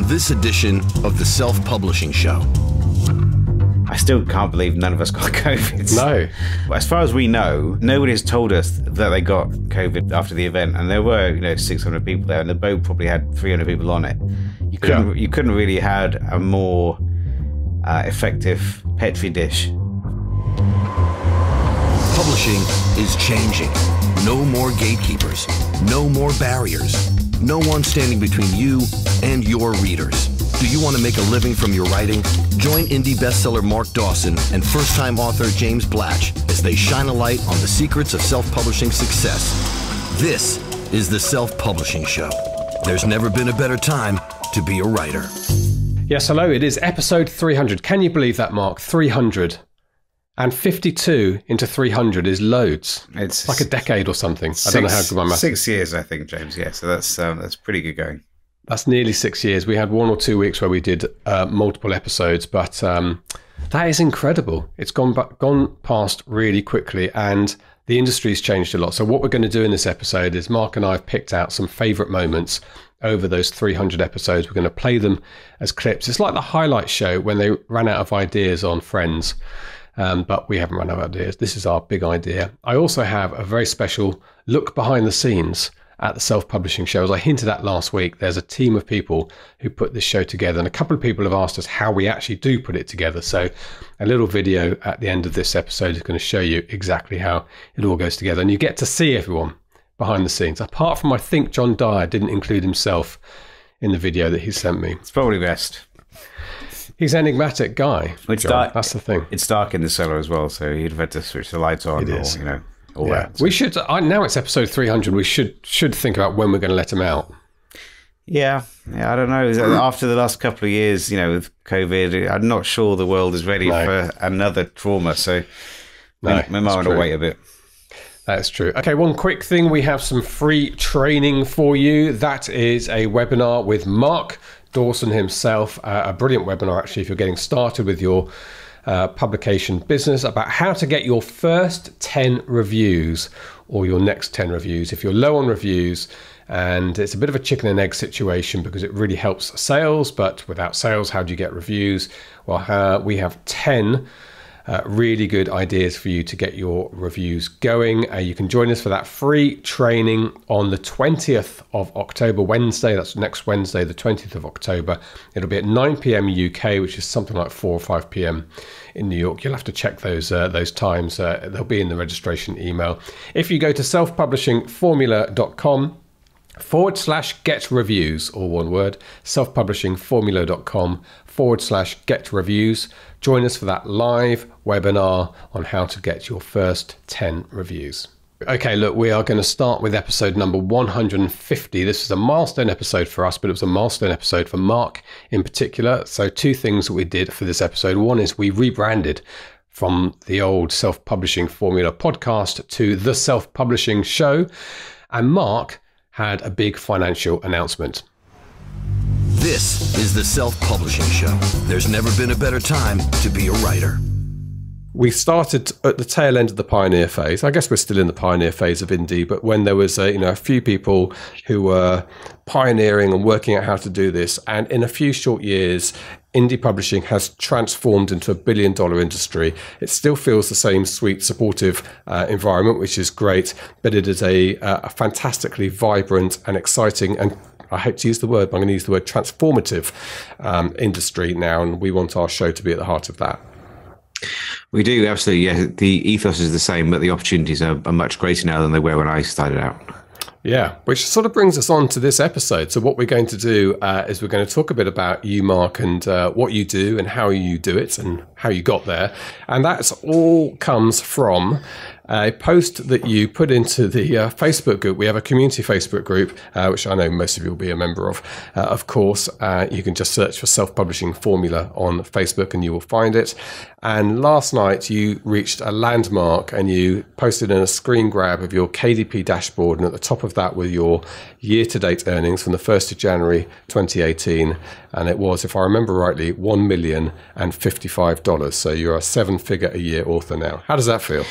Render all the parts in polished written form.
on this edition of The Self-Publishing Show. I still can't believe none of us got COVID. No. As far as we know, nobody has told us that they got COVID after the event. And there were, 600 people there, and the boat probably had 300 people on it. You couldn't really had a more effective petri dish. Publishing is changing. No more gatekeepers. No more barriers. No one standing between you and your readers. Do you want to make a living from your writing? Join indie bestseller Mark Dawson and first-time author James Blatch as they shine a light on the secrets of self-publishing success. This is The Self-Publishing Show. There's never been a better time to be a writer. Yes, hello, it is episode 300. Can you believe that, Mark? 300. And 52 into 300 is loads. It's like a decade or something. I don't know how good my math is. 6 years, I think, James. Yeah, so that's pretty good going. That's nearly 6 years. We had 1 or 2 weeks where we did multiple episodes, but that is incredible. It's gone past really quickly, and the industry's changed a lot. So what we're going to do in this episode is Mark and I have picked out some favourite moments over those 300 episodes. We're going to play them as clips. It's like the highlight show when they ran out of ideas on Friends, but we haven't run out of ideas. This is our big idea. I also have a very special look behind the scenes at the Self-Publishing Show. As I hinted at last week, there's a team of people who put this show together, and a couple of people have asked us how we actually do put it together. So a little video at the end of this episode is going to show you exactly how it all goes together, and you get to see everyone behind the scenes. Apart from, I think John Dyer didn't include himself in the video that he sent me. It's probably best. He's an enigmatic guy, John. That's the thing. It's dark in the cellar as well, so he'd have had to switch the lights on. It is. All right. We should, now it's episode 300, we should think about when we're going to let them out. Yeah, I don't know. After the last couple of years, with COVID, I'm not sure the world is ready for another trauma. So we might want to wait a bit. That's true. Okay, one quick thing. We have some free training for you. That is a webinar with Mark Dawson himself. A brilliant webinar, actually, if you're getting started with your publication business, about how to get your first 10 reviews or your next 10 reviews if you're low on reviews. And it's a bit of a chicken and egg situation because it really helps sales, but without sales, how do you get reviews? Well, we have 10 really good ideas for you to get your reviews going. You can join us for that free training on the 20th of October, Wednesday. That's next Wednesday, the 20th of October. It'll be at 9 PM UK, which is something like 4 or 5 p.m. in New York. You'll have to check those times. They'll be in the registration email. If you go to selfpublishingformula.com/get reviews, all one word, selfpublishingformula.com/get reviews. Join us for that live webinar on how to get your first 10 reviews. Okay, look, we are going to start with episode number 150. This is a milestone episode for us, but it was a milestone episode for Mark in particular. So two things that we did for this episode. One is we rebranded from the old Self-Publishing Formula podcast to The Self-Publishing Show. And Mark had a big financial announcement. This is The Self-Publishing Show. There's never been a better time to be a writer. We started at the tail end of the pioneer phase. I guess we're still in the pioneer phase of indie, but when there was a few people who were pioneering and working out how to do this, and in a few short years, indie publishing has transformed into a $1 billion industry. It still feels the same sweet, supportive environment, which is great, but it is a fantastically vibrant and exciting and, I hate to use the word, but I'm going to use the word transformative industry now, and we want our show to be at the heart of that. We do, absolutely. Yeah, the ethos is the same, but the opportunities are much greater now than they were when I started out. Yeah, which sort of brings us on to this episode. So what we're going to do is we're going to talk a bit about you, Mark, and what you do and how you do it and how you got there. And that's all comes from a post that you put into the Facebook group. We have a community Facebook group, which I know most of you will be a member of. Of course, you can just search for Self-Publishing Formula on Facebook and you will find it. And last night you reached a landmark and you posted in a screen grab of your KDP dashboard. And at the top of that were your year-to-date earnings from the 1st of January 2018. And it was, if I remember rightly, $1,055,000. So you're a seven-figure-a-year author now. How does that feel?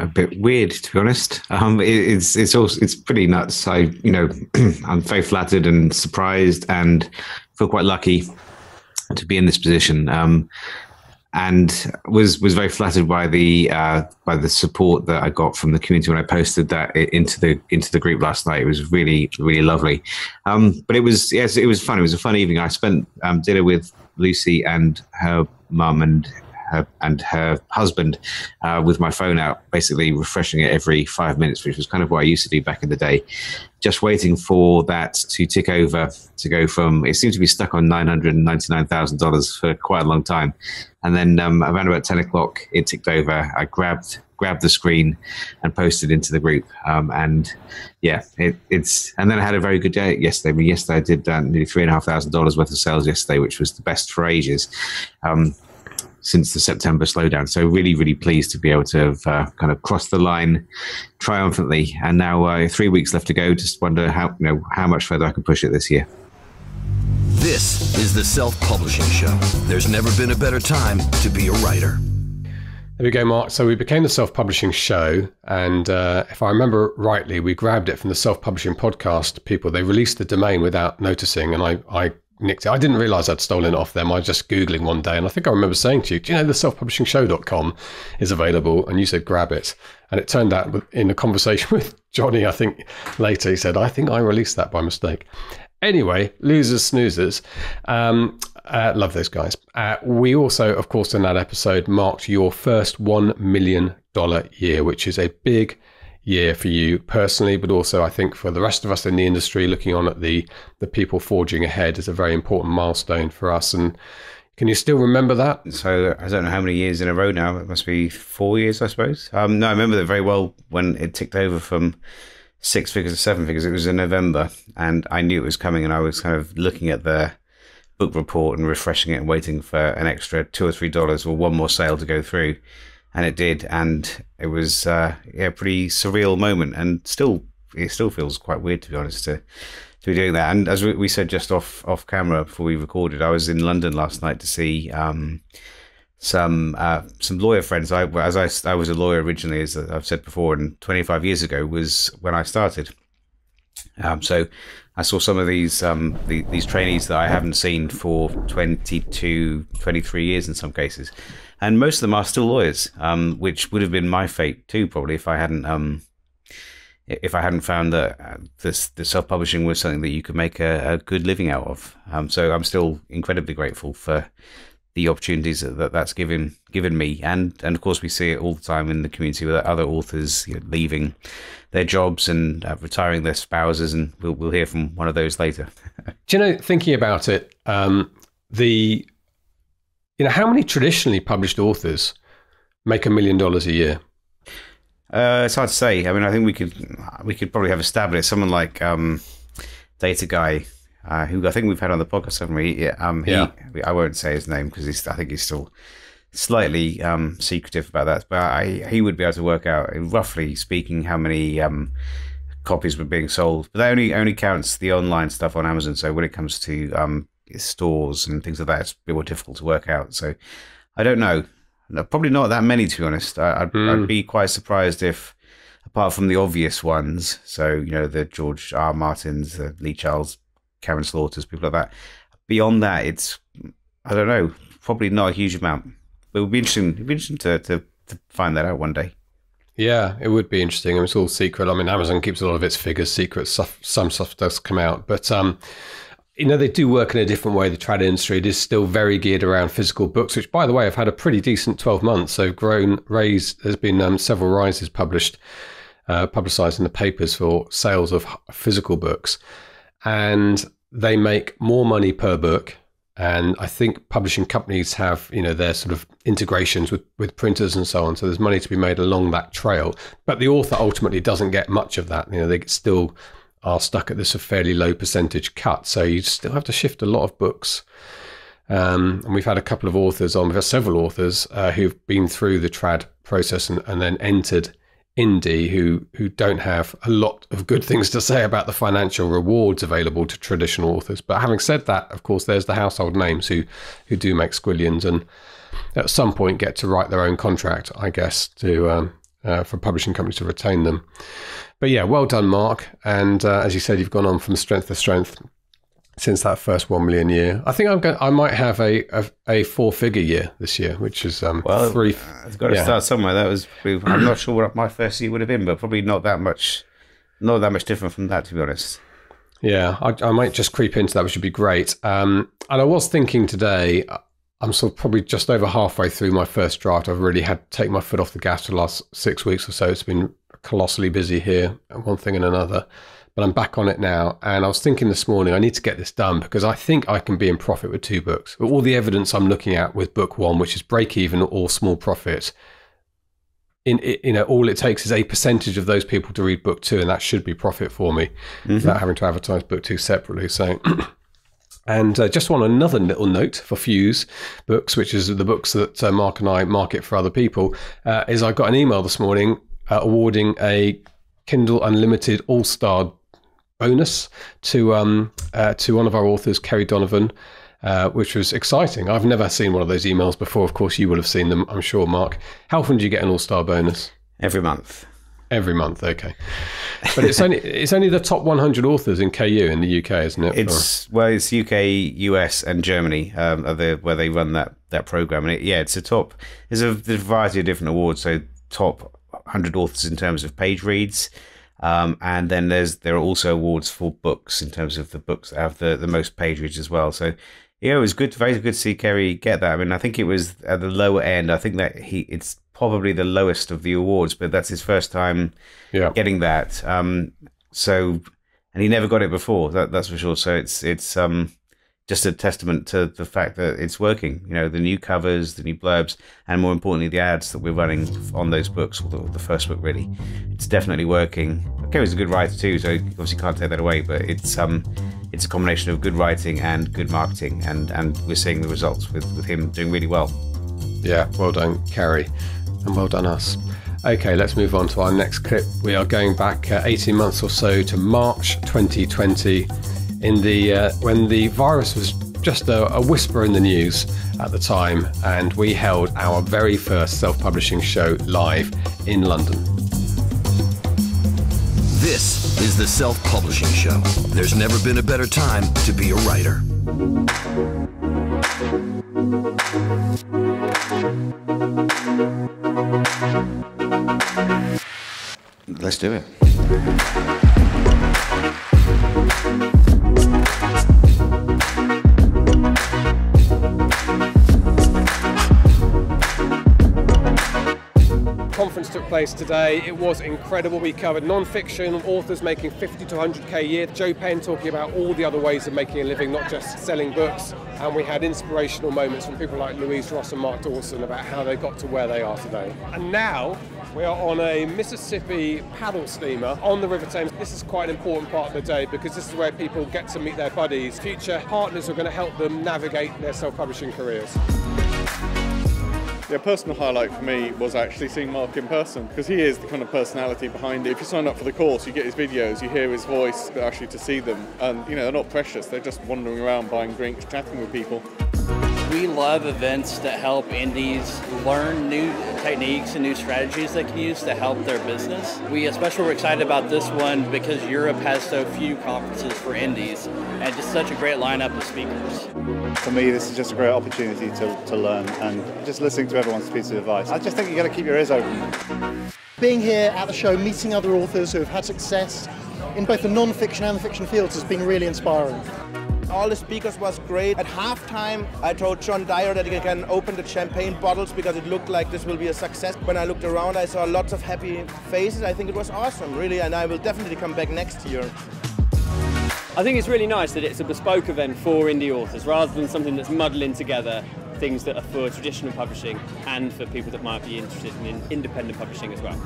A bit weird, to be honest. It's pretty nuts. I'm very flattered and surprised and feel quite lucky to be in this position, and was very flattered by the support that I got from the community when I posted that into the group last night. It was really lovely, but it was it was fun. It was a fun evening. I spent dinner with Lucy and her mum and her husband with my phone out, basically refreshing it every 5 minutes, which was kind of what I used to do back in the day, just waiting for that to tick over, to go from, it seemed to be stuck on $999,000 for quite a long time. And then around about 10 o'clock, it ticked over. I grabbed the screen and posted into the group. And yeah, it's, and then I had a very good day yesterday. I mean, yesterday I did nearly $3,500 worth of sales yesterday, which was the best for ages. Since the September slowdown. So really pleased to be able to have kind of crossed the line triumphantly. And now 3 weeks left to go. Just wonder how much further I can push it this year. This is the Self-Publishing Show. There's never been a better time to be a writer. There we go, Mark. So we became the Self-Publishing Show. And if I remember rightly, we grabbed it from the Self-Publishing Podcast people. They released the domain without noticing. And I nicked it. I didn't realize I'd stolen it off them. I was just Googling one day, and I think I remember saying to you, do you know the selfpublishingshow.com is available? And you said, grab it. And it turned out in a conversation with Johnny, I think later, he said, I think I released that by mistake. Anyway, losers, snoozers. Love those guys. We also, of course, in that episode marked your first $1 million year, which is a big year for you personally, but also I think for the rest of us in the industry, looking on at the people forging ahead is a very important milestone for us. And can you still remember that? So I don't know how many years in a row now. It must be 4 years, I suppose. No, I remember that very well when it ticked over from 6 figures to 7 figures. It was in November, and I knew it was coming, and I was kind of looking at the book report and refreshing it and waiting for an extra $2 or $3 or one more sale to go through. And it did, and it was a pretty surreal moment, and it still feels quite weird, to be honest, to be doing that. And as we said just off camera before we recorded, I was in London last night to see some lawyer friends. I was a lawyer originally, as I've said before, and 25 years ago was when I started. So I saw some of these trainees that I haven't seen for 22, 23 years in some cases. And most of them are still lawyers, which would have been my fate too, probably, if I hadn't found that the self-publishing was something that you could make a good living out of. So I'm still incredibly grateful for the opportunities that's given me, and of course we see it all the time in the community with other authors leaving their jobs and retiring their spouses, and we'll hear from one of those later. Do you know, thinking about it, how many traditionally published authors make $1 million a year? It's hard to say. I mean, I think we could probably have established someone like Data Guy, who I think we've had on the podcast, haven't we? Yeah, I won't say his name because I think he's still slightly secretive about that. But he would be able to work out, roughly speaking, how many copies were being sold. But that only counts the online stuff on Amazon. So when it comes to stores and things like that, it's a bit more difficult to work out. So I don't know. No, probably not that many, to be honest. I'd be quite surprised if, apart from the obvious ones, so the George R. Martins, the Lee Childs, Karen Slaughters, people like that. Beyond that, it's, I don't know, probably not a huge amount. But it would be interesting. It'd be interesting to find that out one day. Yeah, it would be interesting. It's all secret. I mean, Amazon keeps a lot of its figures secret. Some stuff does come out, but they do work in a different way. The trad industry, it is still very geared around physical books, which, by the way, have had a pretty decent 12 months. So there's been several rises publicised in the papers for sales of physical books. And they make more money per book. And I think publishing companies have, their sort of integrations with printers and so on. So there's money to be made along that trail. But the author ultimately doesn't get much of that. They still are stuck at this fairly low percentage cut. So you still have to shift a lot of books. And we've had several authors who've been through the trad process and then entered indie who don't have a lot of good things to say about the financial rewards available to traditional authors. But having said that, of course, there's the household names who do make squillions and at some point get to write their own contract, I guess, for publishing companies to retain them. But yeah, well done, Mark. And as you said, you've gone on from strength to strength. since that first 1 million year. I think I might have a four-figure year this year, which is well, three. It's got to start somewhere. That was, I'm not sure what my first year would have been, but probably not that much, not that much different from that, to be honest. Yeah, I might just creep into that, which would be great. And I was thinking today, I'm sort of probably just over halfway through my first draft. I've really had to take my foot off the gas for the last 6 weeks or so. It's been colossally busy here, one thing and another. But I'm back on it now, and I was thinking this morning, I need to get this done because I think I can be in profit with 2 books. But all the evidence I'm looking at with book 1, which is break even or small profit, you know, all it takes is a percentage of those people to read book 2, and that should be profit for me, without having to advertise book 2 separately. So, and just on another little note for Fuse Books, which is the books that Mark and I market for other people, is I got an email this morning awarding a Kindle Unlimited All-Star bonus to one of our authors, Carrie Donovan, which was exciting. I've never seen one of those emails before. Of course, you will have seen them, I'm sure, Mark. How often do you get an all-star bonus? Every month. Every month, okay. But it's only the top 100 authors in KU in the UK, isn't it? It's well, it's UK, US, and Germany where they run that program. And it's a top. There's a variety of different awards. So top 100 authors in terms of page reads. And then there are also awards for books in terms of the books that have the most page reads as well. So yeah, it was good, very good to see Kerry get that. I mean, I think it was at the lower end. I think that it's probably the lowest of the awards, but that's his first time getting that. So, and he never got it before. That's for sure. So it's just a testament to the fact that it's working. You know, the new covers, the new blurbs, and more importantly, the ads that we're running on those books, or the first book, really. It's definitely working. Kerry's a good writer too, so obviously can't take that away, but it's a combination of good writing and good marketing, and we're seeing the results with him doing really well. Yeah, well done, Kerry, and well done us. Okay, let's move on to our next clip. We are going back 18 months or so to March 2020, in the when the virus was just a whisper in the news at the time, and we held our very first self-publishing show live in London. This is the Self-Publishing Show. There's never been a better time to be a writer. Let's do it. Took place today. It was incredible. We covered non-fiction, authors making 50 to 100k a year, Joe Penn talking about all the other ways of making a living, not just selling books, and we had inspirational moments from people like Louise Ross and Mark Dawson about how they got to where they are today. And now we are on a Mississippi paddle steamer on the River Thames. This is quite an important part of the day because this is where people get to meet their buddies, future partners who are going to help them navigate their self-publishing careers. Yeah, a personal highlight for me was actually seeing Mark in person, because he is the kind of personality behind it. If you sign up for the course, you get his videos, you hear his voice, but actually to see them, and you know, they're not precious, they're just wandering around buying drinks, chatting with people. We love events that help indies learn new techniques and new strategies they can use to help their business. We especially were excited about this one because Europe has so few conferences for indies and just such a great lineup of speakers. For me, this is just a great opportunity to learn, and just listening to everyone's piece of advice. I just think you've got to keep your ears open. Being here at the show, meeting other authors who have had success in both the non-fiction and the fiction fields has been really inspiring. All the speakers was great. At halftime, I told John Dyer that he can open the champagne bottles because it looked like this will be a success. When I looked around, I saw lots of happy faces. I think it was awesome, really, and I will definitely come back next year. I think it's really nice that it's a bespoke event for indie authors rather than something that's muddling together things that are for traditional publishing and for people that might be interested in independent publishing as well.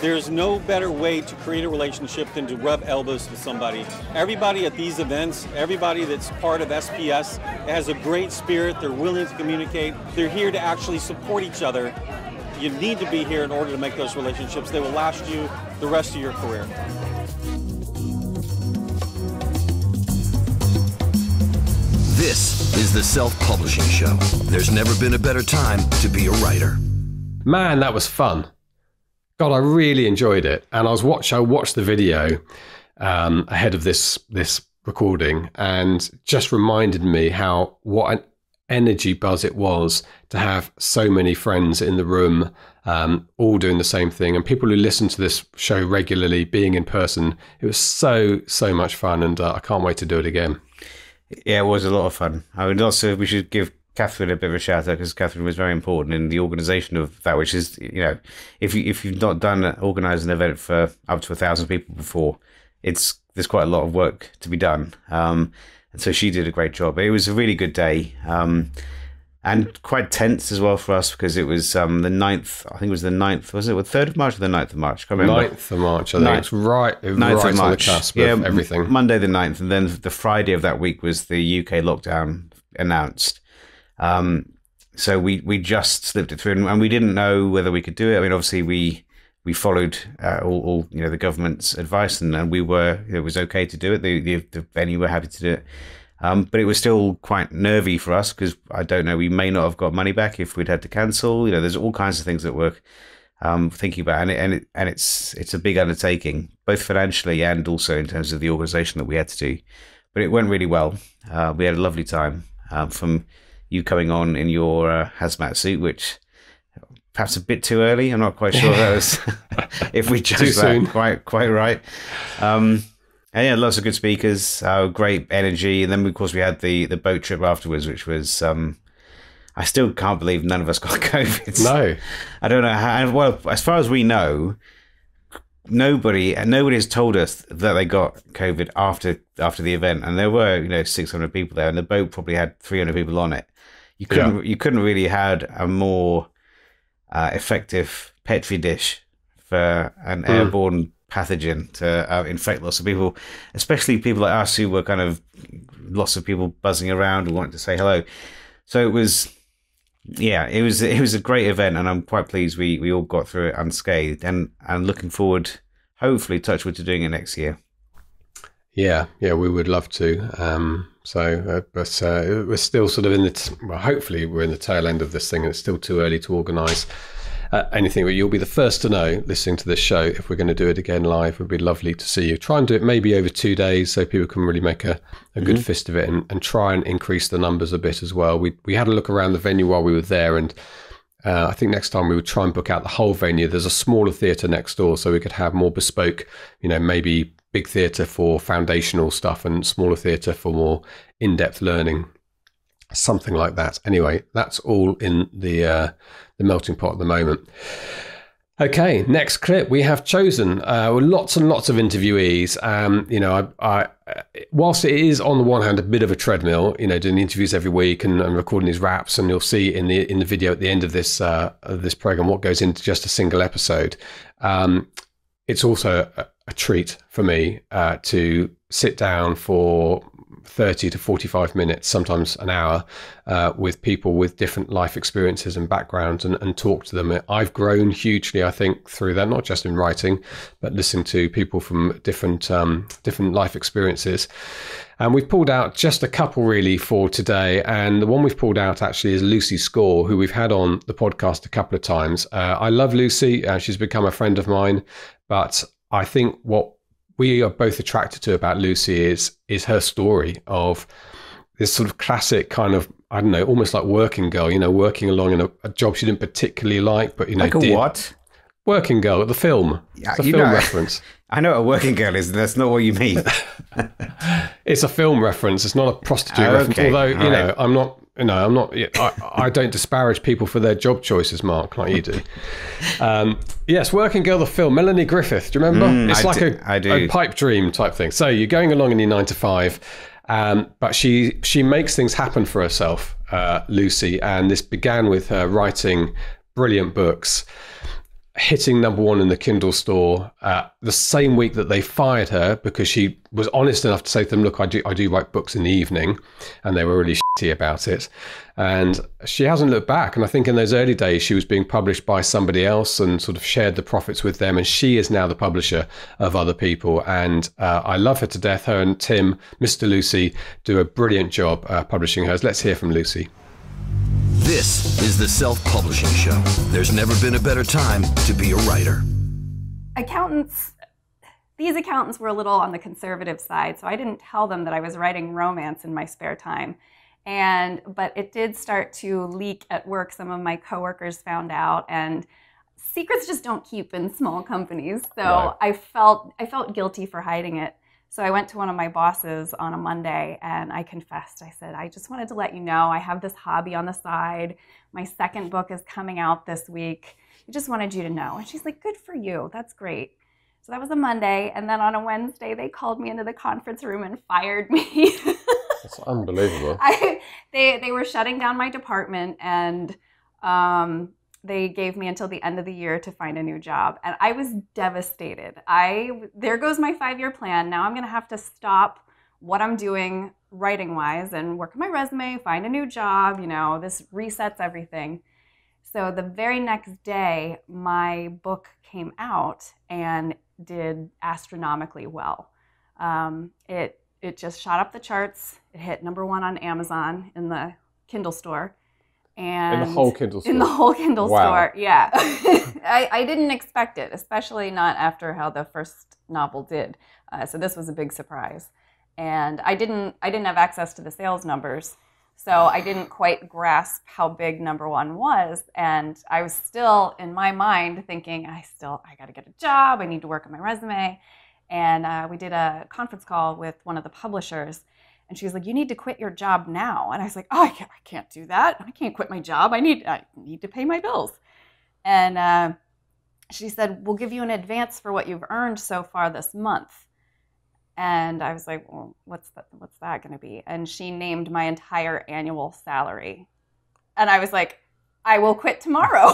There's no better way to create a relationship than to rub elbows with somebody. Everybody at these events, everybody that's part of SPS has a great spirit, they're willing to communicate, they're here to actually support each other. You need to be here in order to make those relationships. They will last you the rest of your career. This is the Self-Publishing Show. There's never been a better time to be a writer. Man, that was fun. God, I really enjoyed it, and I watched the video ahead of this recording and just reminded me how what an energy buzz it was to have so many friends in the room, all doing the same thing, and people who listen to this show regularly being in person. It was so much fun, and I can't wait to do it again. Yeah, it was a lot of fun. I would also, we should give Catherine a bit of a shout out, because Catherine was very important in the organisation of that, which is, you know, if you've not done organised an event for up to 1,000 people before, there's quite a lot of work to be done. And so she did a great job. It was a really good day, and quite tense as well for us, because it was the 9th, I think it was the 9th, was it the 3rd of March or the 9th of March? Can't remember. 9th of March, I think. It's right on the cusp of everything. Monday the 9th, and then the Friday of that week was the UK lockdown announced. So we just slipped it through, and we didn't know whether we could do it. I mean, obviously we followed all you know, the government's advice, and it was okay to do it. The venue were happy to do it, but it was still quite nervy for us, because I don't know, we may not have got money back if we'd had to cancel. You know, there's all kinds of things that we're thinking about, and it's a big undertaking, both financially and also in terms of the organisation that we had to do. But it went really well. We had a lovely time, from you coming on in your hazmat suit, which perhaps a bit too early. I'm not quite sure that was if we chose that quite right. And yeah, lots of good speakers, great energy, and then of course we had the boat trip afterwards, which was I still can't believe none of us got COVID. No, I don't know how. Well, as far as we know, nobody has told us that they got COVID after the event, and there were 600 people there, and the boat probably had 300 people on it. You couldn't really had a more effective petri dish for an airborne pathogen to infect lots of people, especially people like us who were kind of lots of people buzzing around and wanting to say hello. So it was, yeah, it was a great event, and I'm quite pleased we all got through it unscathed, and looking forward, hopefully, touch wood, to doing it next year. Yeah, we would love to. But we're still sort of hopefully we're in the tail end of this thing, and it's still too early to organise anything. But you'll be the first to know, listening to this show, if we're going to do it again live. It would be lovely to see you. Try and do it maybe over 2 days, so people can really make a good fist of it, and try and increase the numbers a bit as well. We had a look around the venue while we were there, and I think next time we would try and book out the whole venue. There's a smaller theatre next door, so we could have more bespoke, maybe big theatre for foundational stuff and smaller theatre for more in-depth learning, something like that. Anyway, that's all in the melting pot at the moment. Okay, next clip we have chosen. Lots and lots of interviewees. I whilst it is on the one hand a bit of a treadmill, doing interviews every week and recording these wraps, and you'll see in the video at the end of this program what goes into just a single episode. It's also a treat for me to sit down for 30 to 45 minutes, sometimes an hour, with people with different life experiences and backgrounds, and talk to them. I've grown hugely, I think, through that, not just in writing, but listening to people from different life experiences. And we've pulled out just a couple really for today. And the one we've pulled out actually is Lucy Score, who we've had on the podcast a couple of times. I love Lucy. She's become a friend of mine. But I think what we are both attracted to about Lucy is her story of this sort of classic kind of, I don't know, almost like working girl, working along in a job she didn't particularly like, but like a what? Working Girl, the film. Yeah, it's a film reference. I know what a working girl is, and that's not what you mean. It's a film reference. It's not a prostitute reference. Although, right. I don't disparage people for their job choices, Mark, like you do. Yes, Working Girl, the film, Melanie Griffith. Do you remember? It's a pipe dream type thing. So you're going along in your 9 to 5, but she makes things happen for herself, Lucy. And this began with her writing brilliant books, hitting #1 in the Kindle store the same week that they fired her, because she was honest enough to say to them, look, I do write books in the evening, and they were really shitty about it. And she hasn't looked back. And I think in those early days, she was being published by somebody else and sort of shared the profits with them. And she is now the publisher of other people. And I love her to death. Her and Tim, Mr. Lucy, do a brilliant job publishing hers. Let's hear from Lucy. This is the Self-Publishing Show. There's never been a better time to be a writer. Accountants, These accountants were a little on the conservative side, so I didn't tell them that I was writing romance in my spare time. But it did start to leak at work. Some of my coworkers found out, and secrets just don't keep in small companies. So right. I felt guilty for hiding it. So I went to one of my bosses on a Monday and I confessed. I said, I just wanted to let you know I have this hobby on the side. My second book is coming out this week. I just wanted you to know. And she's like, good for you. That's great. So that was a Monday. And then on a Wednesday, they called me into the conference room and fired me. That's unbelievable. They were shutting down my department, and they gave me until the end of the year to find a new job. And I was devastated. There goes my 5-year plan. Now I'm going to have to stop what I'm doing writing-wise and work on my resume, find a new job. You know, this resets everything. So the very next day, my book came out and did astronomically well. It just shot up the charts. It hit #1 on Amazon in the Kindle store. And in the whole Kindle store. In the whole Kindle store, yeah. I didn't expect it, especially not after how the first novel did. So this was a big surprise, and I didn't have access to the sales numbers, so I didn't quite grasp how big #1 was. And I was still in my mind thinking, I got to get a job. I need to work on my resume. And we did a conference call with one of the publishers. And she was like, you need to quit your job now. And I was like, oh, I can't do that. I can't quit my job. I need to pay my bills. And she said, we'll give you an advance for what you've earned so far this month. And I was like, well, what's that going to be? And she named my entire annual salary. And I was like, I will quit tomorrow.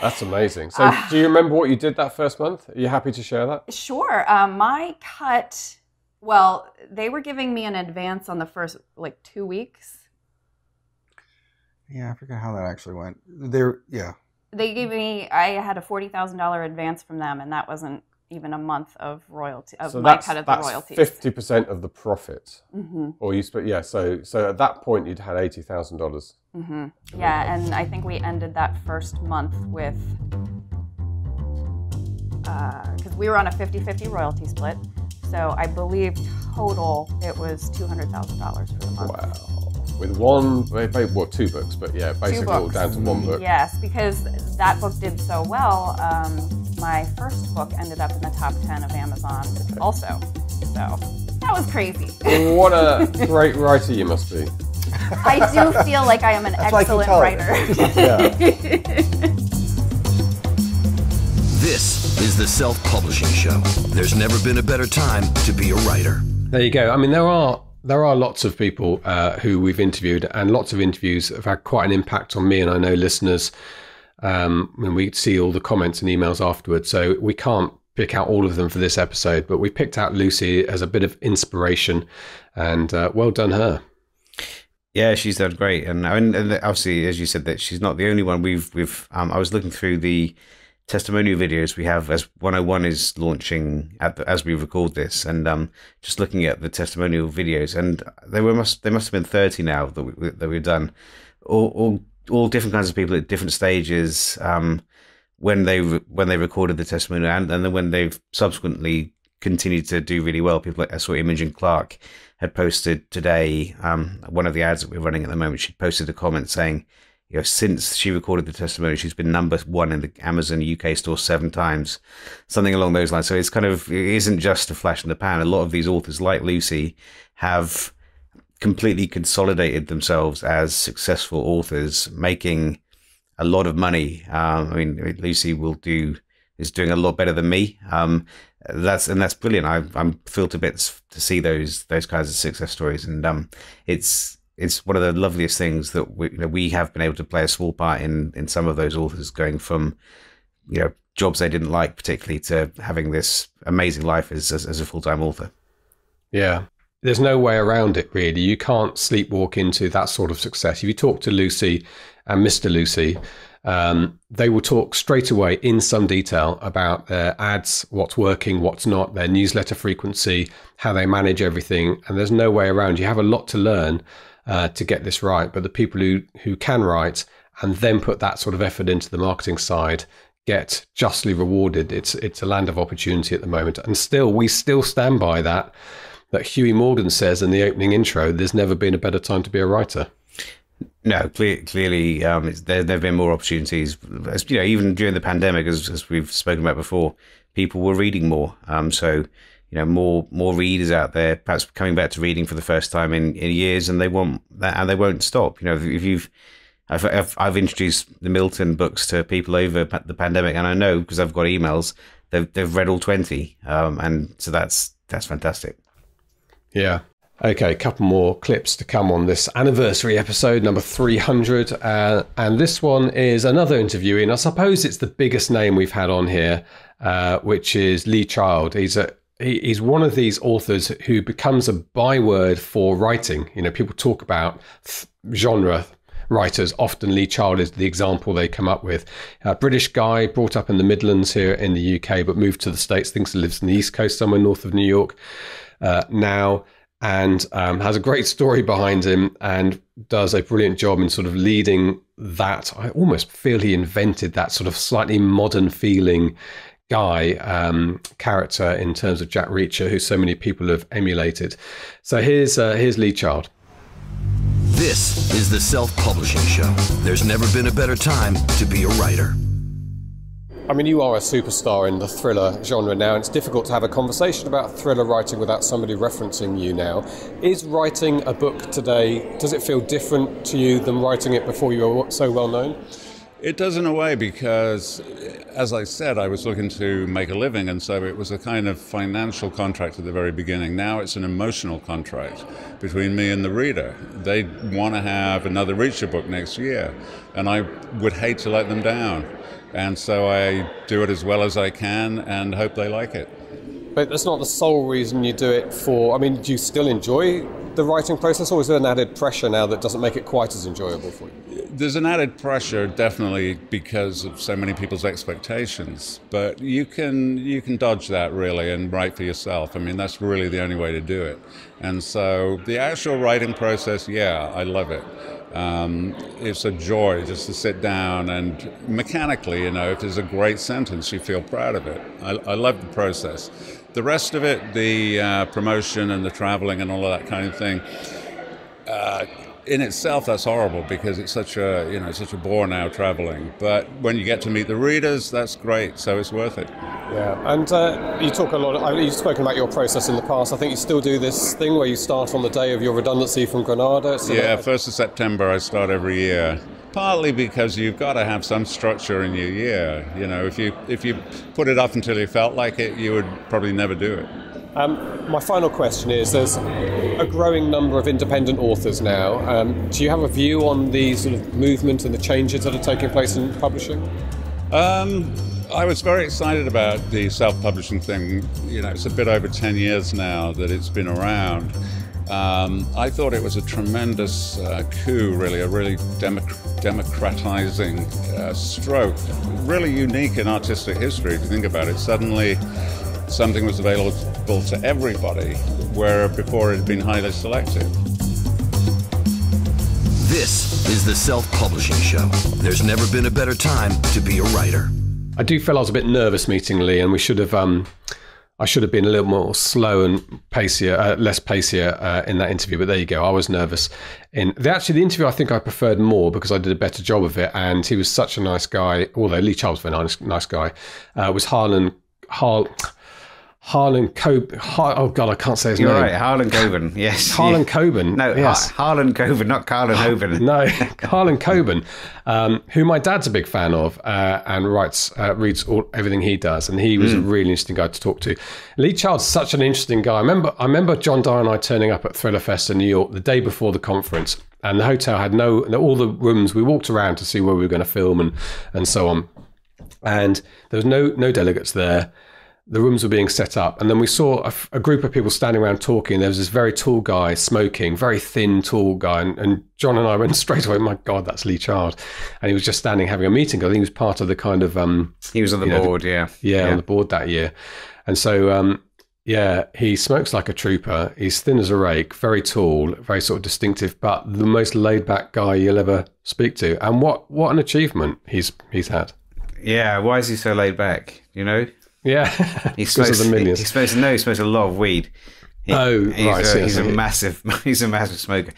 That's amazing. So do you remember what you did that first month? Are you happy to share that? Sure. My cut... Well, they were giving me an advance on the first, 2 weeks. Yeah, I forget how that actually went. They gave me, I had a $40,000 advance from them, and that wasn't even a month of royalty, of my cut of the royalties. So that's 50% of the profit. Mm-hmm. Or you split, yeah, so at that point, you'd had $80,000. Mm-hmm. Yeah, and I think we ended that first month with, because we were on a 50-50 royalty split. So I believe total it was $200,000 for the month. Wow! With two books, but yeah, basically all down to one book. Yes, because that book did so well. My first book ended up in the top 10 of Amazon, okay. Also. So that was crazy. What a great writer you must be! I do feel like I am an excellent writer. Yeah. This is the Self-Publishing Show. There's never been a better time to be a writer. There you go. I mean, there are lots of people who we've interviewed, and lots of interviews have had quite an impact on me, and I know listeners, when we see all the comments and emails afterwards, so we can't pick out all of them for this episode, but we picked out Lucy as a bit of inspiration, and well done her. Yeah, she's done great. And obviously, as you said, that she's not the only one. I was looking through the testimonial videos we have, as 101 is launching as we record this, and just looking at the testimonial videos, and they must have been 30 now that we've done, all different kinds of people at different stages, when they recorded the testimonial, and then when they've subsequently continued to do really well. People, I saw Imogen Clark had posted today, one of the ads that we're running at the moment, she posted a comment saying, you know, since she recorded the testimony, she's been #1 in the Amazon UK store 7 times, something along those lines. So it's it isn't just a flash in the pan. A lot of these authors, like Lucy, have completely consolidated themselves as successful authors, making a lot of money. I mean, Lucy is doing a lot better than me. That's brilliant. I'm thrilled to bits to see those kinds of success stories, and it's one of the loveliest things that we have been able to play a small part in some of those authors going from, jobs they didn't like particularly to having this amazing life as a full-time author. Yeah. There's no way around it, really. You can't sleepwalk into that sort of success. If you talk to Lucy and Mr. Lucy, they will talk straight away in some detail about their ads, what's working, what's not, their newsletter frequency, how they manage everything. And there's no way around. You have a lot to learn to get this right. But the people who can write and then put that sort of effort into the marketing side gets justly rewarded. It's a land of opportunity at the moment. And still, we still stand by that Huey Morgan says in the opening intro, there's never been a better time to be a writer. No, clearly there have been more opportunities. You know, even during the pandemic, as we've spoken about before, people were reading more. So, you know, more readers out there, perhaps coming back to reading for the first time in years, and they want that, and they won't stop. You know, if you've I've introduced the Milton books to people over the pandemic, and I know because I've got emails, they've read all 20, and so that's fantastic. Yeah. Okay, a couple more clips to come on this anniversary episode, number 300, and this one is another interviewee, and I suppose it's the biggest name we've had on here, which is Lee Child. He's one of these authors who becomes a byword for writing. You know, people talk about genre writers. Often Lee Child is the example they come up with. A British guy, brought up in the Midlands here in the UK, but moved to the States, thinks he lives in the East Coast, somewhere north of New York now. And has a great story behind him and does a brilliant job in sort of leading that. I almost feel he invented that sort of slightly modern feeling guy character in terms of Jack Reacher, who so many people have emulated. So here's Lee Child. This is the Self-Publishing Show. There's never been a better time to be a writer. I mean, you are a superstar in the thriller genre now. It's difficult to have a conversation about thriller writing without somebody referencing you now. Is writing a book today, does it feel different to you than writing it before you were so well known? It does in a way, because, as I said, I was looking to make a living, and so it was a kind of financial contract at the very beginning. Now it's an emotional contract between me and the reader. They want to have another Reacher book next year, and I would hate to let them down. And so I do it as well as I can and hope they like it. But that's not the sole reason you do it for. I mean, do you still enjoy the writing process, or is there an added pressure now that doesn't make it quite as enjoyable for you? There's an added pressure, definitely, because of so many people's expectations. But you can dodge that, really, and write for yourself. I mean, that's really the only way to do it. And so the actual writing process, yeah, I love it. It's a joy just to sit down and mechanically, you know, if there's a great sentence, you feel proud of it. I love the process. The rest of it, the promotion and the traveling and all of that kind of thing, in itself, that's horrible, because it's such a, you know, such a bore now, traveling. But when you get to meet the readers, that's great. So it's worth it. Yeah, and you talk a lot. You've spoken about your process in the past. I think you still do this thing where you start on the day of your redundancy from Granada. So yeah, 1st of September I start every year. Partly because you've got to have some structure in your year. You know, if you put it off until you felt like it, you would probably never do it. My final question is, there's a growing number of independent authors now. Do you have a view on the sort of movement and the changes that are taking place in publishing? I was very excited about the self-publishing thing. You know, it's a bit over 10 years now that it's been around. I thought it was a tremendous coup, really, a really democratizing stroke, really unique in artistic history, if you think about it. Suddenly, something was available to everybody, where before it had been highly selective. This is the Self-Publishing Show. There's never been a better time to be a writer. I do feel I was a bit nervous meeting Lee, and we should have, I should have been a little more slow and pacier, less pacier in that interview. But there you go. I was nervous. Actually, the interview I think I preferred more, because I did a better job of it, and he was such a nice guy. Although Lee Child was a nice guy, was Harlan Coben. Oh God, I can't say his name. You're right, Harlan Coben. Yes, Harlan Coben. No, yes, Harlan Coben, not Carlin Hoban. No, Harlan Coben, who my dad's a big fan of, and reads everything he does, and he was a really interesting guy to talk to. Lee Child's such an interesting guy. I remember John Dyer and I turning up at Thriller Fest in New York the day before the conference, and the hotel had all the rooms. We walked around to see where we were going to film and so on, and there was no delegates there. The rooms were being set up, and then we saw a group of people standing around talking. There was this very tall guy smoking, very thin, tall guy, and John and I went straight away, my God, that's Lee Child. And he was just standing having a meeting. I think he was part of the kind of... he was on the board, yeah. On the board that year. And so, yeah, he smokes like a trooper. He's thin as a rake, very tall, very sort of distinctive, but the most laid-back guy you'll ever speak to. And what an achievement he's had. Yeah, why is he so laid back? You know? Yeah, he smokes. He smokes. No, he smokes a lot of weed. He's a massive smoker.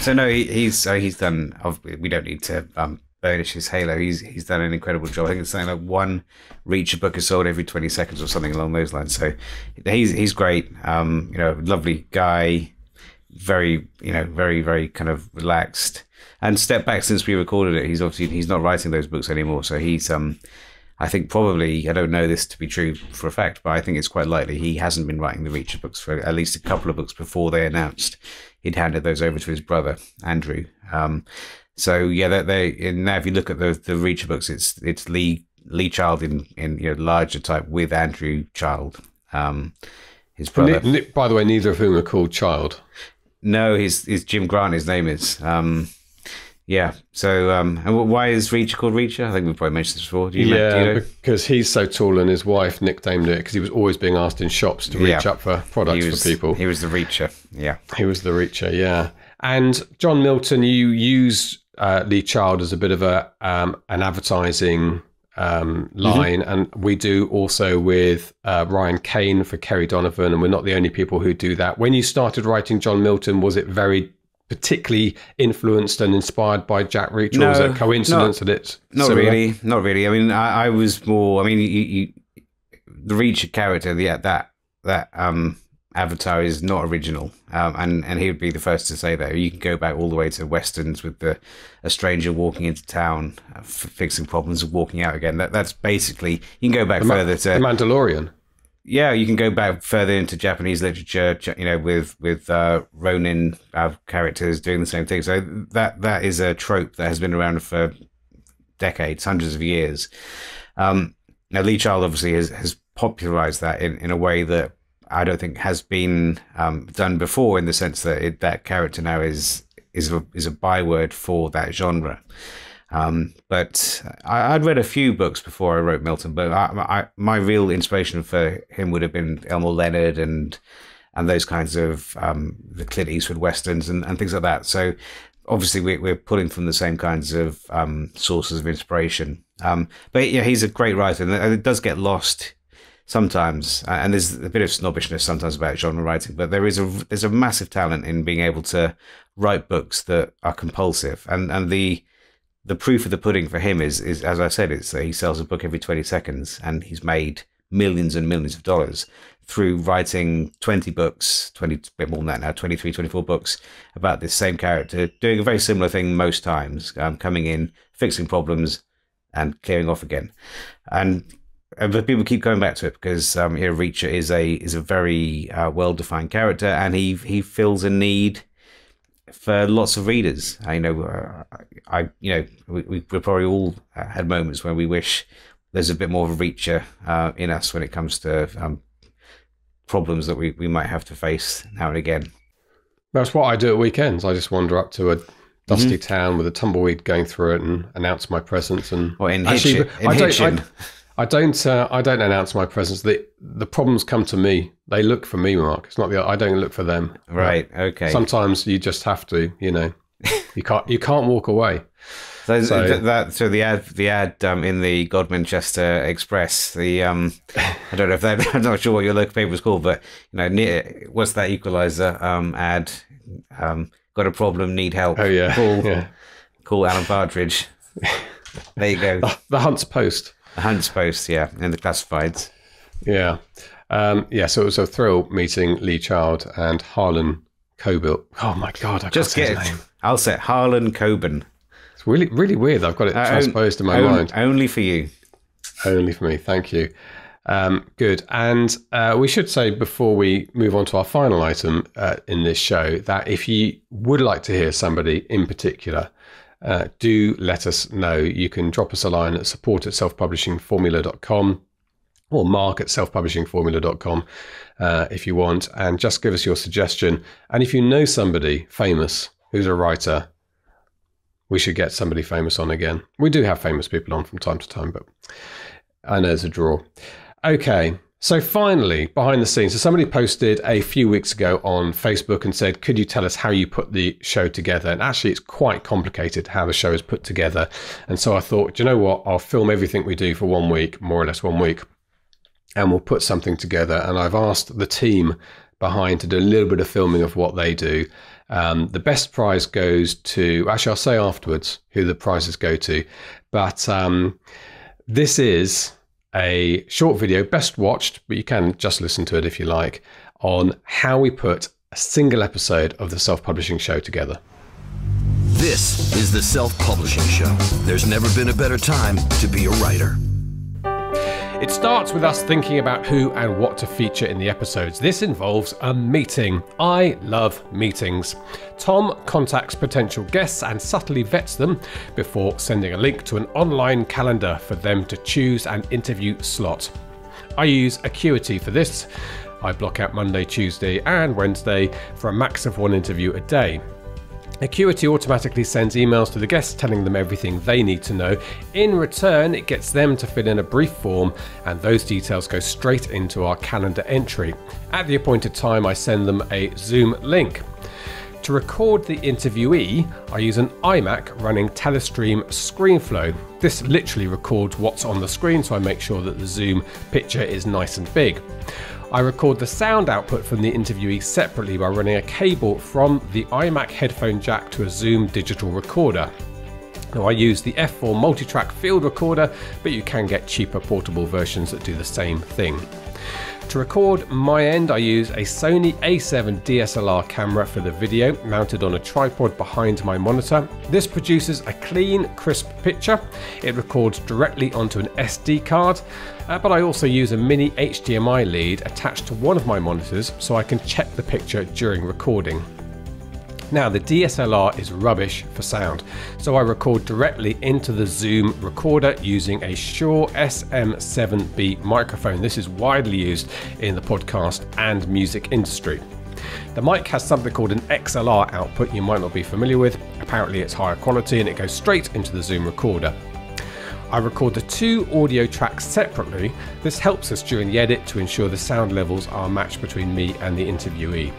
So no, he's done. We don't need to burnish his halo. He's done an incredible job. I think it's something like one Reacher book is sold every 20 seconds or something along those lines. So he's great. You know, lovely guy. Very, very, very kind of relaxed and step back since we recorded it. He's not writing those books anymore. So he's I think probably, I don't know this to be true for a fact, but I think it's quite likely he hasn't been writing the Reacher books for at least a couple of books before they announced he'd handed those over to his brother, Andrew. So yeah, and now if you look at the Reacher books, it's Lee Child in larger type with Andrew Child, his brother. By the way, neither of whom are called Child. No, he's Jim Grant, his name is. Yeah. So, and why is Reacher called Reacher? I think we've probably mentioned this before. Do you know? Because he's so tall, and his wife nicknamed it because he was always being asked in shops to reach up for products for people. He was the Reacher. Yeah. He was the Reacher. Yeah. And John Milton, you used Lee Child as a bit of an advertising line, and we do also with Ryan Kane for Kerry Donovan, and we're not the only people who do that. When you started writing John Milton, was it very particularly influenced and inspired by Jack Reacher? No, or was it a coincidence that it's similar? Really, not really. I mean, I was more. I mean, the Reacher character, that avatar is not original, and he would be the first to say that. You can go back all the way to westerns with a stranger walking into town, fixing problems, and walking out again. That's basically. You can go back further to The Mandalorian. Yeah, you can go back further into Japanese literature, with Ronin characters doing the same thing. So that is a trope that has been around for decades, hundreds of years. Now, Lee Child obviously has popularized that in a way that I don't think has been done before, in the sense that that character now is a byword for that genre. But I'd read a few books before I wrote Milton, but my real inspiration for him would have been Elmore Leonard and those kinds of the Clint Eastwood westerns and things like that. So obviously we're pulling from the same kinds of sources of inspiration. But yeah, he's a great writer, and it does get lost sometimes. And there's a bit of snobbishness sometimes about genre writing, but there's a massive talent in being able to write books that are compulsive, and the proof of the pudding for him is, as I said, it's that he sells a book every 20 seconds, and he's made millions and millions of dollars through writing 20 books, 20, a bit more than that now, 23, 24 books about this same character, doing a very similar thing most times, coming in, fixing problems, and clearing off again. But people keep going back to it because Reacher is a very well-defined character, and he fills a need for lots of readers. We probably all had moments where we wish there's a bit more of a Reacher in us when it comes to problems that we might have to face now and again. That's what I do at weekends. I just wander up to a dusty town with a tumbleweed going through it and announce my presence. I don't announce my presence. The problems come to me. They look for me, Mark. It's not I don't look for them. Right. Okay. Sometimes you just have to. You can't walk away. So the ad in the Godmanchester Express. I don't know if that. I'm not sure what your local paper is called, but what's that Equalizer ad? Got a problem? Need help? Oh yeah. Call Alan Partridge. There you go. The Hunt's Post. Hunt's Post, yeah, and the classifieds. Yeah. So it was a thrill meeting Lee Child and Harlan Coben. Oh, my God, I just can't say his name. I'll say Harlan Coben. It's really, really weird. I've got it transposed in my mind. Only for you. Only for me. Thank you. Good. And we should say, before we move on to our final item in this show, that if you would like to hear somebody in particular, do let us know. You can drop us a line at support@selfpublishingformula.com or mark@selfpublishingformula.com if you want, and just give us your suggestion. And if you know somebody famous who's a writer, we should get somebody famous on again. We do have famous people on from time to time, but I know it's a draw. Okay, So finally, behind the scenes, so somebody posted a few weeks ago on Facebook and said, could you tell us how you put the show together? And actually, it's quite complicated how the show is put together. And so I thought, do you know what? I'll film everything we do for 1 week, more or less 1 week, and we'll put something together. And I've asked the team behind to do a little bit of filming of what they do. The best prize goes to, actually, I'll say afterwards who the prizes go to. But this is a short video, best watched, but you can just listen to it if you like, on how we put a single episode of The Self-Publishing Show together. This is The Self-Publishing Show. There's never been a better time to be a writer. It starts with us thinking about who and what to feature in the episodes. This involves a meeting. I love meetings. Tom contacts potential guests and subtly vets them before sending a link to an online calendar for them to choose an interview slot. I use Acuity for this. I block out Monday, Tuesday, and Wednesday for a max of 1 interview a day. Acuity automatically sends emails to the guests telling them everything they need to know. In return, it gets them to fill in a brief form, and those details go straight into our calendar entry. At the appointed time, I send them a Zoom link. To record the interviewee, I use an iMac running Telestream ScreenFlow. This literally records what's on the screen, so I make sure that the Zoom picture is nice and big. I record the sound output from the interviewee separately by running a cable from the iMac headphone jack to a Zoom digital recorder. Now, I use the F4 multitrack field recorder, but you can get cheaper portable versions that do the same thing. To record my end, I use a Sony A7 DSLR camera for the video, mounted on a tripod behind my monitor. This produces a clean, crisp picture. It records directly onto an SD card, but I also use a mini HDMI lead attached to one of my monitors so I can check the picture during recording. Now, the DSLR is rubbish for sound, so I record directly into the Zoom recorder using a Shure SM7B microphone. This is widely used in the podcast and music industry. The mic has something called an XLR output you might not be familiar with. Apparently it's higher quality and it goes straight into the Zoom recorder. I record the 2 audio tracks separately. This helps us during the edit to ensure the sound levels are matched between me and the interviewee.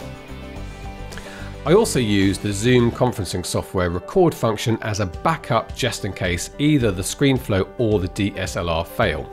I also use the Zoom conferencing software record function as a backup just in case either the ScreenFlow or the DSLR fail.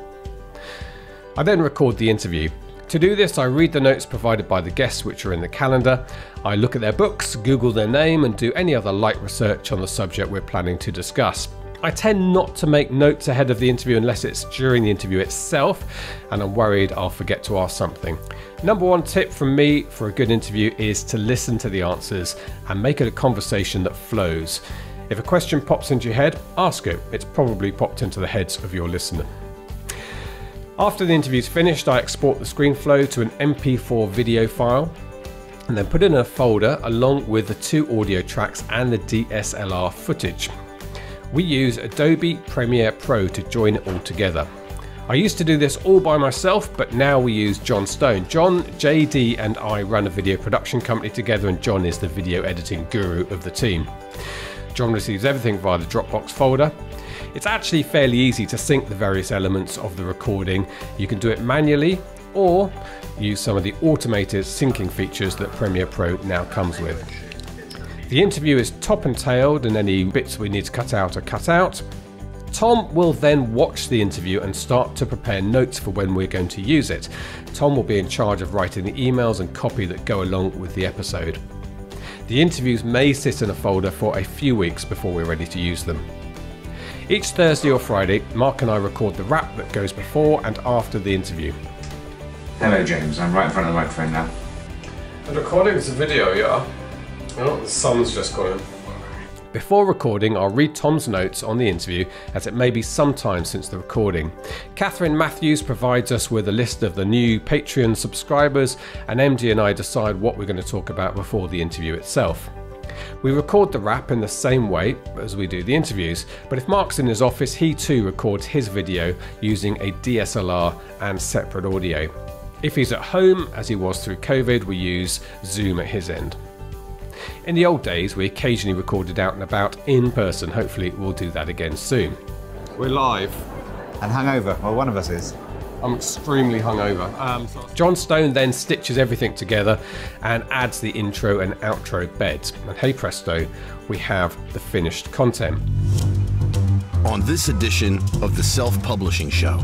I then record the interview. To do this, I read the notes provided by the guests which are in the calendar. I look at their books, Google their name, and do any other light research on the subject we're planning to discuss. I tend not to make notes ahead of the interview unless it's during the interview itself, and I'm worried I'll forget to ask something. Number 1 tip from me for a good interview is to listen to the answers and make it a conversation that flows. If a question pops into your head, ask it. It's probably popped into the heads of your listener. After the interview's finished, I export the ScreenFlow to an MP4 video file and then put it in a folder along with the 2 audio tracks and the DSLR footage. We use Adobe Premiere Pro to join it all together. I used to do this all by myself, but now we use John Stone. John, JD, and I run a video production company together, and John is the video editing guru of the team. John receives everything via the Dropbox folder. It's actually fairly easy to sync the various elements of the recording. You can do it manually or use some of the automated syncing features that Premiere Pro now comes with. The interview is top and tailed, and any bits we need to cut out are cut out. Tom will then watch the interview and start to prepare notes for when we're going to use it. Tom will be in charge of writing the emails and copy that go along with the episode. The interviews may sit in a folder for a few weeks before we're ready to use them. Each Thursday or Friday, Mark and I record the wrap that goes before and after the interview. Hello, James. I'm right in front of the microphone now. I'm recording this video, yeah? Oh, the sun's just gone. Before recording, I'll read Tom's notes on the interview, as it may be some time since the recording. Catherine Matthews provides us with a list of the new Patreon subscribers, and MD and I decide what we're going to talk about before the interview itself. We record the wrap in the same way as we do the interviews, but if Mark's in his office, he too records his video using a DSLR and separate audio. If he's at home, as he was through COVID, we use Zoom at his end. In the old days, we occasionally recorded out and about in person. Hopefully, we'll do that again soon. We're live. And hungover. Well, one of us is. I'm extremely hungover. John Stone then stitches everything together and adds the intro and outro beds. And hey presto, we have the finished content. On this edition of The Self-Publishing Show.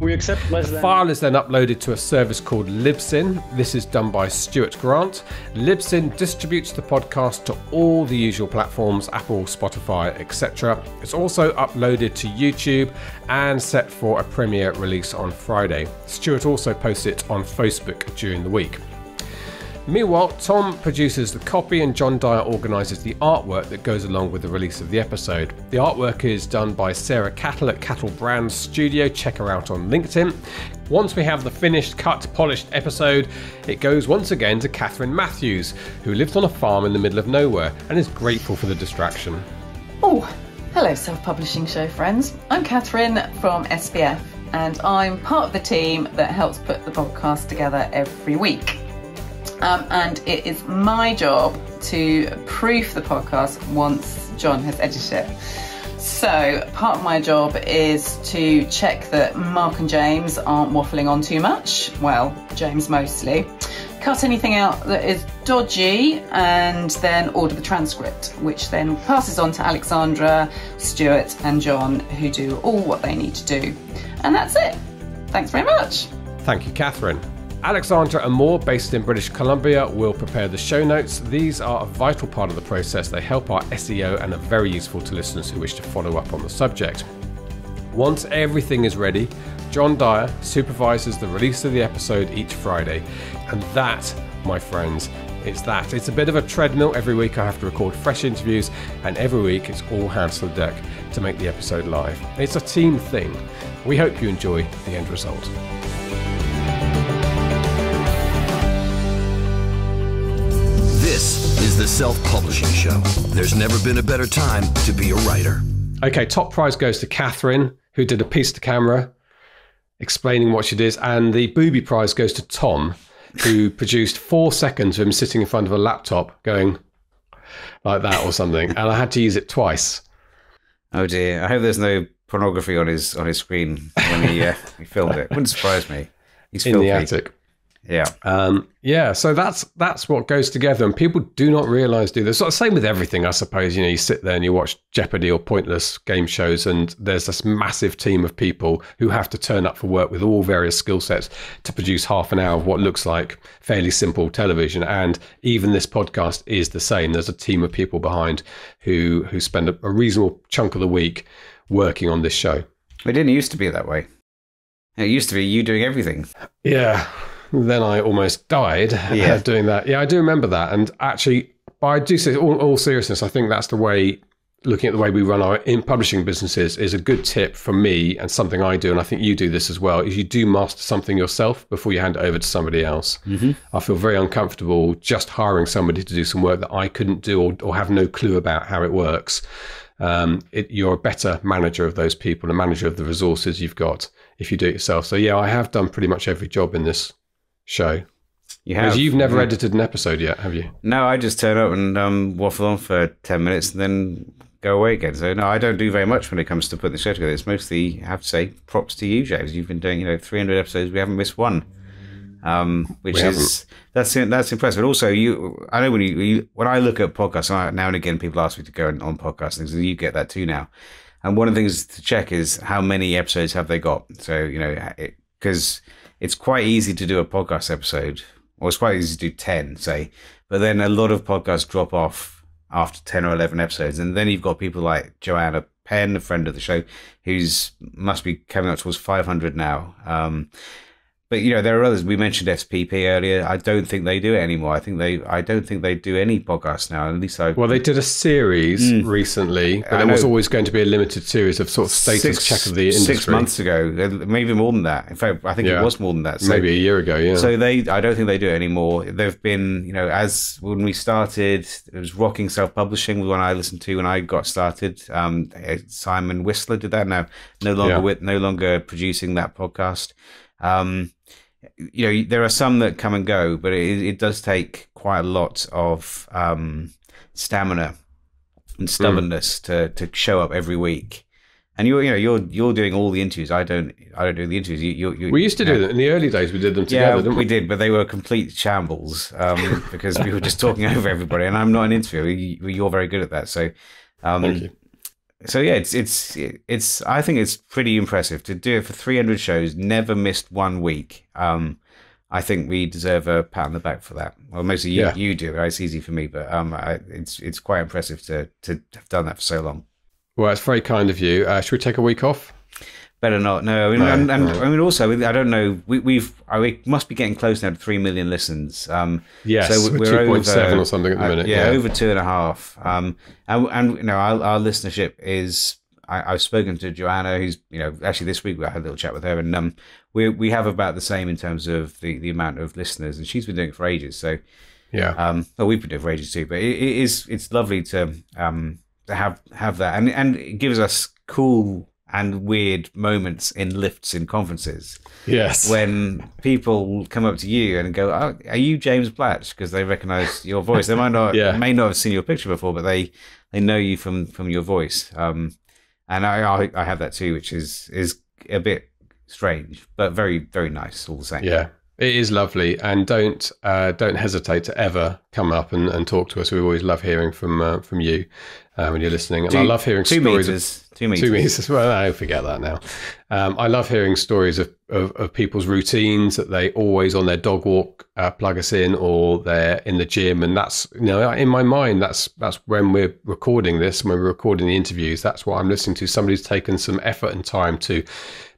We accept less than... The file is then uploaded to a service called Libsyn. This is done by Stuart Grant. Libsyn distributes the podcast to all the usual platforms, Apple, Spotify, etc. It's also uploaded to YouTube and set for a premiere release on Friday. Stuart also posts it on Facebook during the week. Meanwhile, Tom produces the copy and John Dyer organises the artwork that goes along with the release of the episode. The artwork is done by Sarah Cattle at Cattle Brands Studio. Check her out on LinkedIn. Once we have the finished, cut, polished episode, it goes once again to Catherine Matthews, who lives on a farm in the middle of nowhere and is grateful for the distraction. Oh, hello Self-Publishing Show friends. I'm Catherine from SBF and I'm part of the team that helps put the podcast together every week. And it is my job to proof the podcast once John has edited it. So part of my job is to check that Mark and James aren't waffling on too much. Well, James mostly. Cut anything out that is dodgy and then order the transcript, which then passes on to Alexandra, Stuart and John, who do all what they need to do. And that's it. Thanks very much. Thank you, Catherine. Alexandra Amor, based in British Columbia, will prepare the show notes. These are a vital part of the process. They help our SEO and are very useful to listeners who wish to follow up on the subject. Once everything is ready, John Dyer supervises the release of the episode each Friday. And that, my friends, is that. It's a bit of a treadmill. Every week I have to record fresh interviews and every week it's all hands to the deck to make the episode live. It's a team thing. We hope you enjoy the end result. Is The Self-Publishing Show. There's never been a better time to be a writer. Okay, top prize goes to Catherine, who did a piece to camera explaining what she did, and the booby prize goes to Tom, who produced 4 seconds of him sitting in front of a laptop going like that or something, and I had to use it twice. Oh dear, I hope there's no pornography on his screen when he filmed it. Wouldn't surprise me. He's in filthy. The attic. Yeah. Yeah. So that's what goes together, and people do not realise do this. So the same with everything, I suppose. You know, you sit there and you watch Jeopardy or pointless game shows, and there's this massive team of people who have to turn up for work with all various skill sets to produce half an hour of what looks like fairly simple television. And even this podcast is the same. There's a team of people behind who spend a reasonable chunk of the week working on this show. It didn't used to be that way. It used to be you doing everything. Yeah. Then I almost died doing that. Yeah, I do remember that. And actually, I do say, in all seriousness, I think that's the way, looking at the way we run our in publishing businesses is a good tip for me and something I do, and I think you do this as well, is you do master something yourself before you hand it over to somebody else. Mm-hmm. I feel very uncomfortable just hiring somebody to do some work that I couldn't do or have no clue about how it works. You're a better manager of those people, a manager of the resources you've got if you do it yourself. So yeah, I have done pretty much every job in this show. You have. You've never edited an episode yet, have you? No, I just turn up and waffle on for 10 minutes and then go away again. So no, I don't do very much when it comes to putting the show together. It's mostly, I have to say, props to you, James. You've been doing, 300 episodes. We haven't missed one, that's impressive. But also, I know when I look at podcasts, now and again, people ask me to go on podcasts and things, and you get that too now. And one of the things to check is how many episodes have they got. So because it's quite easy to do a podcast episode, or it's quite easy to do 10, say, but then a lot of podcasts drop off after 10 or 11 episodes. And then you've got people like Joanna Penn, a friend of the show, who's must be coming up towards 500 now. But there are others. We mentioned SPP earlier. I don't think they do it anymore. I don't think they do any podcasts now. At least well, they did a series recently, but there was always going to be a limited series of sort of status check of the industry. 6 months ago, maybe more than that. In fact, I think it was more than that. So, maybe a year ago. Yeah. So I don't think they do it anymore. There've been, as when we started, it was Rocking Self-Publishing was one I listened to when I got started. Simon Whistler did that. Now no longer producing that podcast. There are some that come and go, but it does take quite a lot of stamina and stubbornness to show up every week. And you're doing all the interviews. I don't do the interviews. We used to do them in the early days. We did them together. Yeah, we did, but they were complete shambles because we were just talking over everybody. And I'm not an interviewer. You're very good at that. So, thank you. So yeah, it's. I think it's pretty impressive to do it for 300 shows. Never missed one week. I think we deserve a pat on the back for that. Well, mostly you do. Right? It's easy for me, but it's quite impressive to have done that for so long. Well, it's very kind of you. Should we take a week off? Better not. No, I mean, also, I don't know. We must be getting close now to 3 million listens. Yes, so we're 2.7 or something at the minute. Yeah, over 2.5. And you know, our listenership is. I've spoken to Joanna, who's actually this week I had a little chat with her, and we have about the same in terms of the amount of listeners, and she's been doing it for ages. So yeah, well, we've been doing it for ages too. But it's lovely to have that, and it gives us cool and weird moments in lifts in conferences. Yes, when people come up to you and go, "Oh, are you James Blatch?" because they recognise your voice. They might not, may not have seen your picture before, but they know you from your voice. And I have that too, which is a bit strange, but very very nice all the same. Yeah. It is lovely, and don't hesitate to ever come up and talk to us. We always love hearing from you when you're listening, and I love hearing stories. Two meters. Well, I forget that now. I love hearing stories of people's routines that they always on their dog walk plug us in, or they're in the gym, and that's in my mind that's when we're recording this, when we're recording the interviews. That's what I'm listening to. Somebody's taken some effort and time to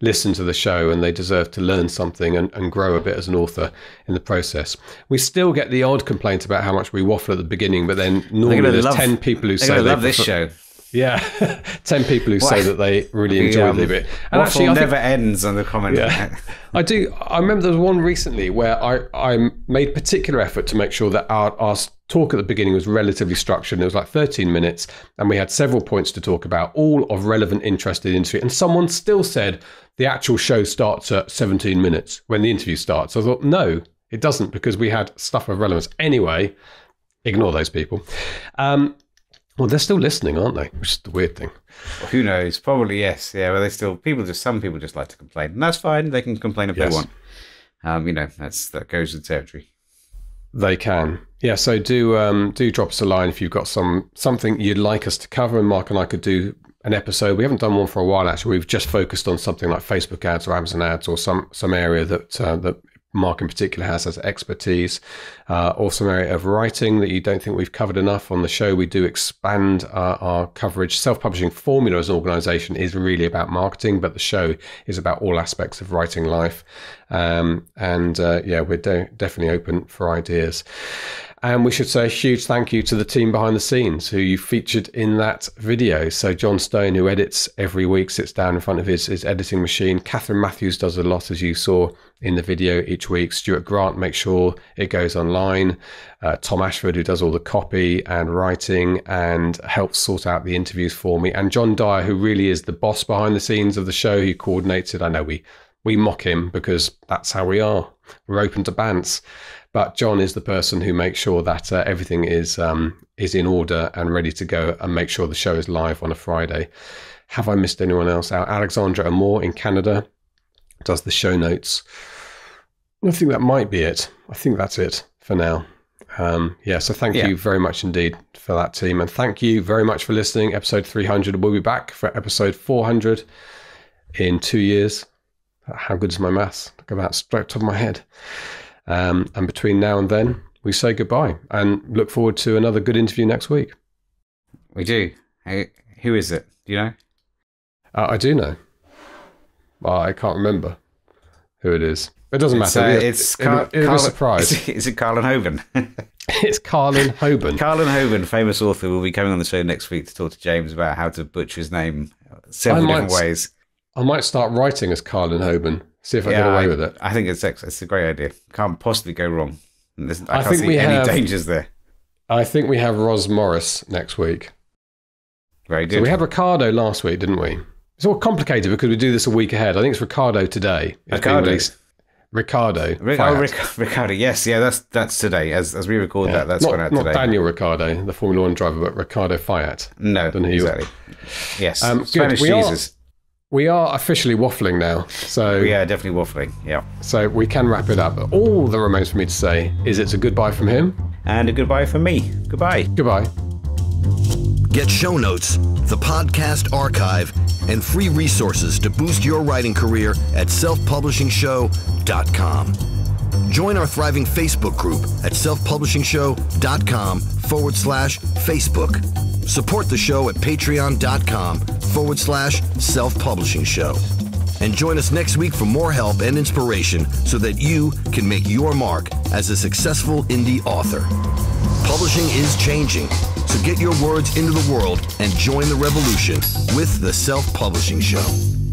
listen to the show, and they deserve to learn something and grow a bit as an author in the process. We still get the odd complaint about how much we waffle at the beginning, but then normally there's 10 people who say they love this show. Yeah, 10 people who say that they really enjoy the bit. And actually, I never ends on the comment. Yeah, I do. I remember there was one recently where I made particular effort to make sure that our talk at the beginning was relatively structured. It was like 13 minutes, and we had several points to talk about, all of relevant interest in the industry. And someone still said the actual show starts at 17 minutes when the interview starts. I thought, no, it doesn't, because we had stuff of relevance. Anyway, ignore those people. Well, they're still listening, aren't they? Which is the weird thing. Well, who knows? Probably yes. Yeah, well, they still some people just like to complain, and that's fine. They can complain if they want. That goes with the territory. They can. Yeah. So do drop us a line if you've got something you'd like us to cover, and Mark and I could do an episode. We haven't done one for a while actually. We've just focused on something like Facebook ads or Amazon ads, or some area that that Mark in particular has as expertise, or some area of writing that you don't think we've covered enough on the show. We do expand our coverage. Self-Publishing Formula as an organisation is really about marketing, but the show is about all aspects of writing life. We're definitely open for ideas. And we should say a huge thank you to the team behind the scenes who you featured in that video. So John Stone, who edits every week, sits down in front of his editing machine. Catherine Matthews does a lot, as you saw in the video each week. Stuart Grant makes sure it goes online. Tom Ashford, who does all the copy and writing and helps sort out the interviews for me. And John Dyer, who really is the boss behind the scenes of the show, who coordinates it. I know we mock him because that's how we are. We're open to bants. But John is the person who makes sure that everything is in order and ready to go, and make sure the show is live on a Friday. Have I missed anyone else out? Alexandra Amor in Canada does the show notes. I think that might be it. I think that's it for now. So thank you very much indeed for that team. And thank you very much for listening. Episode 300. We'll be back for episode 400 in 2 years. How good is my maths? Look at that, straight top of my head. And between now and then, we say goodbye and look forward to another good interview next week. We do. Hey, who is it? Do you know? I do know. Well, I can't remember who it is. It doesn't matter. It's a surprise. Is it Harlan Coben? It's Harlan Coben. Harlan Coben, famous author, will be coming on the show next week to talk to James about how to butcher his name several different ways. I might start writing as Harlan Coben. See if I get away with it. I think it's a great idea. Can't possibly go wrong. I can't see any dangers there. I think we have Ros Morris next week. Very good. So we had Ricardo last week, didn't we? It's all complicated because we do this a week ahead. I think it's Ricardo today. Ricardo. Yes, that's today. As we record that's gone out today. Not Daniel Ricciardo, the Formula 1 driver, but Ricardo Fayette. No, exactly. Yes, Spanish Jesus. We are officially waffling now. So we are definitely waffling, yeah. So we can wrap it up. All that remains for me to say is it's a goodbye from him. And a goodbye from me. Goodbye. Goodbye. Get show notes, the podcast archive, and free resources to boost your writing career at selfpublishingshow.com. Join our thriving Facebook group at selfpublishingshow.com/Facebook. Support the show at patreon.com/selfpublishingshow. And join us next week for more help and inspiration so that you can make your mark as a successful indie author. Publishing is changing, so get your words into the world and join the revolution with The Self-Publishing Show.